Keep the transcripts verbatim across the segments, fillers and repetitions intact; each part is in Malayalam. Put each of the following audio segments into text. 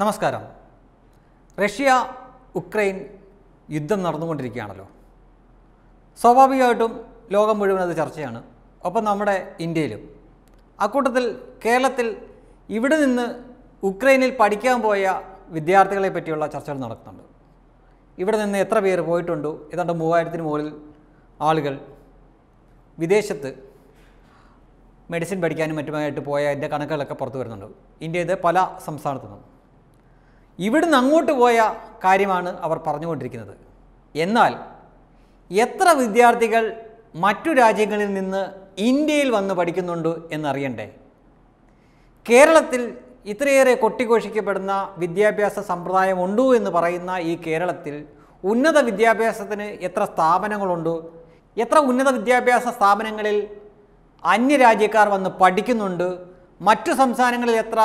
നമസ്കാരം. റഷ്യ ഉക്രൈൻ യുദ്ധം നടന്നുകൊണ്ടിരിക്കുകയാണല്ലോ. സ്വാഭാവികമായിട്ടും ലോകം മുഴുവൻ അത് ചർച്ചയാണ്. ഒപ്പം നമ്മുടെ ഇന്ത്യയിലും. അക്കൂട്ടത്തിൽ കേരളത്തിൽ ഇവിടെ നിന്ന് ഉക്രൈനിൽ പഠിക്കാൻ പോയ വിദ്യാർത്ഥികളെ പറ്റിയുള്ള ചർച്ചകൾ നടക്കുന്നുണ്ട്. ഇവിടെ നിന്ന് എത്ര പേര് പോയിട്ടുണ്ടോ? ഏതാണ്ട് മൂവായിരത്തിന് മുകളിൽ ആളുകൾ വിദേശത്ത് മെഡിസിൻ പഠിക്കാനും മറ്റുമായിട്ട് പോയ അതിൻ്റെ കണക്കുകളൊക്കെ പുറത്തു വരുന്നുണ്ട്. ഇന്ത്യയിലെ പല സംസ്ഥാനത്തു നിന്നും ഇവിടുന്ന് അങ്ങോട്ട് പോയ കാര്യമാണ് അവർ പറഞ്ഞുകൊണ്ടിരിക്കുന്നത്. എന്നാൽ എത്ര വിദ്യാർത്ഥികൾ മറ്റു രാജ്യങ്ങളിൽ നിന്ന് ഇന്ത്യയിൽ വന്ന് പഠിക്കുന്നുണ്ട് എന്നറിയണ്ടേ? കേരളത്തിൽ ഇത്രയേറെ കൊട്ടിഘോഷിക്കപ്പെടുന്ന വിദ്യാഭ്യാസ സമ്പ്രദായമുണ്ടോ എന്ന് പറയുന്ന ഈ കേരളത്തിൽ ഉന്നത വിദ്യാഭ്യാസത്തിന് എത്ര സ്ഥാപനങ്ങളുണ്ട്? എത്ര ഉന്നത വിദ്യാഭ്യാസ സ്ഥാപനങ്ങളിൽ അന്യരാജ്യക്കാർ വന്ന് പഠിക്കുന്നുണ്ട്? മറ്റു സംസ്ഥാനങ്ങളിൽ എത്ര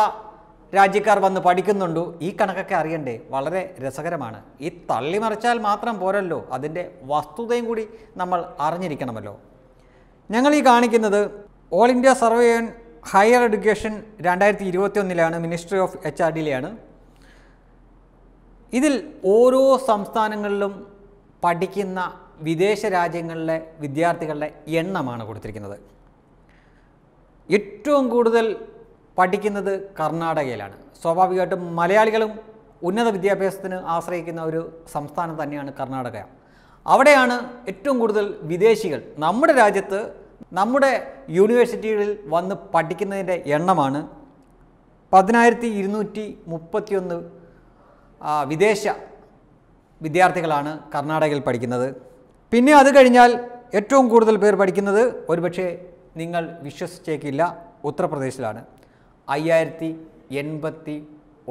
രാജ്യക്കാർ വന്ന് പഠിക്കുന്നുണ്ട്? ഈ കണക്കൊക്കെ അറിയണ്ടേ? വളരെ രസകരമാണ്. ഈ തള്ളിമറിച്ചാൽ മാത്രം പോരല്ലോ, അതിൻ്റെ വസ്തുതയും കൂടി നമ്മൾ അറിഞ്ഞിരിക്കണമല്ലോ. ഞങ്ങൾ ഈ കാണിക്കുന്നത് all India survey on higher education രണ്ടായിരത്തി ഇരുപത്തി ഒന്നിലാണ്, മിനിസ്ട്രി ഓഫ് എച്ച് ആർ ഡിയിലാണ്. ഇതിൽ ഓരോ സംസ്ഥാനങ്ങളിലും പഠിക്കുന്ന വിദേശ രാജ്യങ്ങളിലെ വിദ്യാർത്ഥികളുടെ എണ്ണമാണ് കൊടുത്തിരിക്കുന്നത്. ഏറ്റവും കൂടുതൽ പഠിക്കുന്നത് കർണാടകയിലാണ്. സ്വാഭാവികമായിട്ടും മലയാളികളും ഉന്നത വിദ്യാഭ്യാസത്തിന് ആശ്രയിക്കുന്ന ഒരു സംസ്ഥാനം തന്നെയാണ് കർണാടക. അവിടെയാണ് ഏറ്റവും കൂടുതൽ വിദേശികൾ നമ്മുടെ രാജ്യത്ത് നമ്മുടെ യൂണിവേഴ്സിറ്റികളിൽ വന്ന് പഠിക്കുന്നതിൻ്റെ എണ്ണമാണ് പതിനായിരത്തി ഇരുന്നൂറ്റി മുപ്പത്തിയൊന്ന് വിദേശ വിദ്യാർത്ഥികളാണ് കർണാടകയിൽ പഠിക്കുന്നത്. പിന്നെ അത് കഴിഞ്ഞാൽ ഏറ്റവും കൂടുതൽ പേർ പഠിക്കുന്നത്, ഒരുപക്ഷെ നിങ്ങൾ വിശ്വസിച്ചേക്കില്ല, ഉത്തർപ്രദേശിലാണ്. അയ്യായിരത്തി എൺപത്തി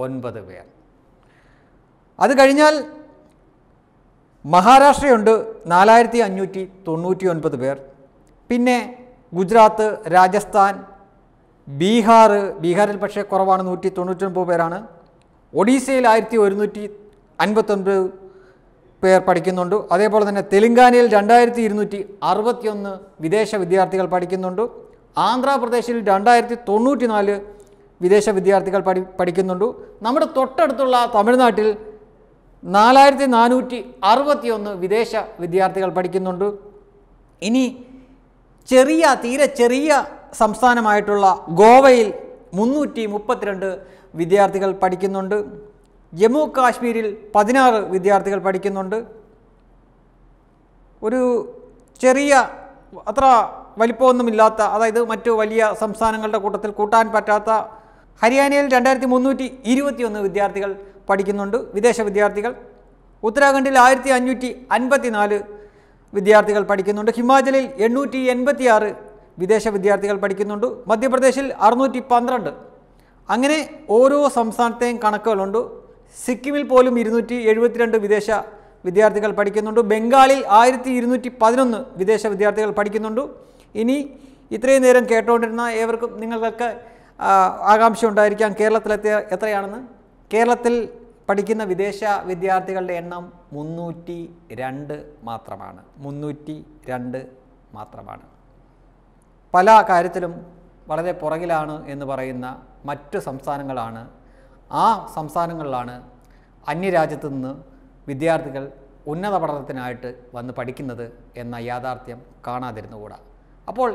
ഒൻപത് പേർ. അത് കഴിഞ്ഞാൽ മഹാരാഷ്ട്രയുണ്ട്, നാലായിരത്തി അഞ്ഞൂറ്റി തൊണ്ണൂറ്റി ഒൻപത് പേർ. പിന്നെ ഗുജറാത്ത്, രാജസ്ഥാൻ, ബീഹാർ, ബീഹാറിൽ പക്ഷേ കുറവാണ്, നൂറ്റി തൊണ്ണൂറ്റി ഒൻപത് പേരാണ്. ഒഡീസയിൽ ആയിരത്തി ഒരുന്നൂറ്റി അൻപത്തൊൻപത് പേർ പഠിക്കുന്നുണ്ട്. അതേപോലെ തന്നെ തെലുങ്കാനയിൽ രണ്ടായിരത്തി ഇരുന്നൂറ്റി അറുപത്തി ഒന്ന് വിദേശ വിദ്യാർത്ഥികൾ പഠിക്കുന്നുണ്ട്. ആന്ധ്രാപ്രദേശിൽ രണ്ടായിരത്തി തൊണ്ണൂറ്റി നാല് വിദേശ വിദ്യാർത്ഥികൾ പഠി പഠിക്കുന്നുണ്ട് നമ്മുടെ തൊട്ടടുത്തുള്ള തമിഴ്നാട്ടിൽ നാലായിരത്തി നാനൂറ്റി അറുപത്തി ഒന്ന് വിദേശ വിദ്യാർത്ഥികൾ പഠിക്കുന്നുണ്ട്. ഇനി ചെറിയ തീരെ ചെറിയ സംസ്ഥാനമായിട്ടുള്ള ഗോവയിൽ മുന്നൂറ്റി മുപ്പത്തിരണ്ട് വിദ്യാർത്ഥികൾ പഠിക്കുന്നുണ്ട്. ജമ്മു കാശ്മീരിൽ പതിനാറ് വിദ്യാർത്ഥികൾ പഠിക്കുന്നുണ്ട്. ഒരു ചെറിയ അത്ര വലിപ്പമൊന്നുമില്ലാത്ത, അതായത് മറ്റു വലിയ സംസ്ഥാനങ്ങളുടെ കൂട്ടത്തിൽ കൂട്ടാൻ പറ്റാത്ത ഹരിയാനയിൽ രണ്ടായിരത്തി മുന്നൂറ്റി ഇരുപത്തി ഒന്ന് വിദ്യാർത്ഥികൾ പഠിക്കുന്നുണ്ട്, വിദേശ വിദ്യാർത്ഥികൾ. ഉത്തരാഖണ്ഡിൽ ആയിരത്തി അഞ്ഞൂറ്റി അൻപത്തി നാല് വിദ്യാർത്ഥികൾ പഠിക്കുന്നുണ്ട്. ഹിമാചലിൽ എണ്ണൂറ്റി എൺപത്തി ആറ് വിദേശ വിദ്യാർത്ഥികൾ പഠിക്കുന്നുണ്ട്. മധ്യപ്രദേശിൽ അറുന്നൂറ്റി പന്ത്രണ്ട്. അങ്ങനെ ഓരോ സംസ്ഥാനത്തെയും കണക്കുകളുണ്ട്. സിക്കിമിൽ പോലും ഇരുന്നൂറ്റി എഴുപത്തിരണ്ട് വിദേശ വിദ്യാർത്ഥികൾ പഠിക്കുന്നുണ്ട്. ബംഗാളിൽ ആയിരത്തി ഇരുന്നൂറ്റി പതിനൊന്ന് വിദേശ വിദ്യാർത്ഥികൾ പഠിക്കുന്നുണ്ട്. ഇനി ഇത്രയും നേരം കേട്ടുകൊണ്ടിരുന്ന ഏവർക്കും നിങ്ങൾക്കൊക്കെ ആകാംക്ഷ ഉണ്ടായിരിക്കാം കേരളത്തിലെത്തിയ എത്രയാണെന്ന്. കേരളത്തിൽ പഠിക്കുന്ന വിദേശ വിദ്യാർത്ഥികളുടെ എണ്ണം മുന്നൂറ്റി രണ്ട് മാത്രമാണ്. മുന്നൂറ്റി രണ്ട് മാത്രമാണ്. പല കാര്യത്തിലും വളരെ പുറകിലാണ് എന്ന് പറയുന്ന മറ്റു സംസ്ഥാനങ്ങളാണ്, ആ സംസ്ഥാനങ്ങളിലാണ് അന്യരാജ്യത്തു നിന്ന് വിദ്യാർത്ഥികൾ ഉന്നത പഠനത്തിനായിട്ട് വന്ന് പഠിക്കുന്നത് എന്ന യാഥാർത്ഥ്യം കാണാതിരുന്നുകൂടാ. അപ്പോൾ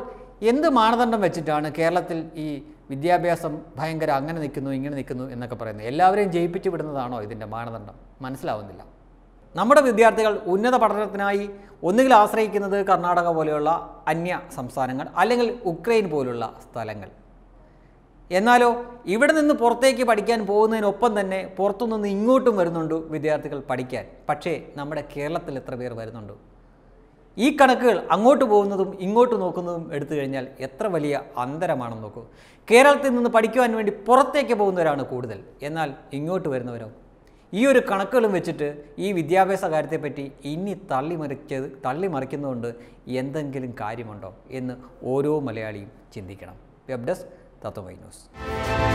എന്ത് മാനദണ്ഡം വെച്ചിട്ടാണ് കേരളത്തിൽ ഈ വിദ്യാഭ്യാസം ഭയങ്കര അങ്ങനെ നിൽക്കുന്നു ഇങ്ങനെ നിൽക്കുന്നു എന്നൊക്കെ പറയുന്നത്? എല്ലാവരെയും ജയിപ്പിച്ചു വിടുന്നതാണോ ഇതിൻ്റെ മാനദണ്ഡം? മനസ്സിലാവുന്നില്ല. നമ്മുടെ വിദ്യാർത്ഥികൾ ഉന്നത പഠനത്തിനായി ഒന്നുകിൽ ആശ്രയിക്കുന്നത് കർണാടക പോലെയുള്ള അന്യ സംസ്ഥാനങ്ങൾ, അല്ലെങ്കിൽ ഉക്രൈൻ പോലുള്ള സ്ഥലങ്ങൾ. എന്നാലോ ഇവിടെ നിന്ന് പുറത്തേക്ക് പഠിക്കാൻ പോകുന്നതിനൊപ്പം തന്നെ പുറത്തുനിന്ന് ഇങ്ങോട്ടും വരുന്നുണ്ട് വിദ്യാർത്ഥികൾ പഠിക്കാൻ. പക്ഷേ നമ്മുടെ കേരളത്തിൽ എത്ര പേർ വരുന്നുണ്ട്? ഈ കണക്കുകൾ അങ്ങോട്ട് പോകുന്നതും ഇങ്ങോട്ട് നോക്കുന്നതും എടുത്തു കഴിഞ്ഞാൽ എത്ര വലിയ അന്തരമാണെന്ന് നോക്കൂ. കേരളത്തിൽ നിന്ന് പഠിക്കുവാൻ വേണ്ടി പുറത്തേക്ക് പോകുന്നവരാണ് കൂടുതൽ, എന്നാൽ ഇങ്ങോട്ട് വരുന്നവരോ? ഈ ഒരു കണക്കുകളും വെച്ചിട്ട് ഈ വിദ്യാഭ്യാസ കാര്യത്തെപ്പറ്റി ഇനി തള്ളിമറിച്ചത് തള്ളിമറിക്കുന്നതുകൊണ്ട് എന്തെങ്കിലും കാര്യമുണ്ടോ എന്ന് ഓരോ മലയാളിയും ചിന്തിക്കണം. വെബ് ഡെസ്ക് തത്വമൈ ന്യൂസ്.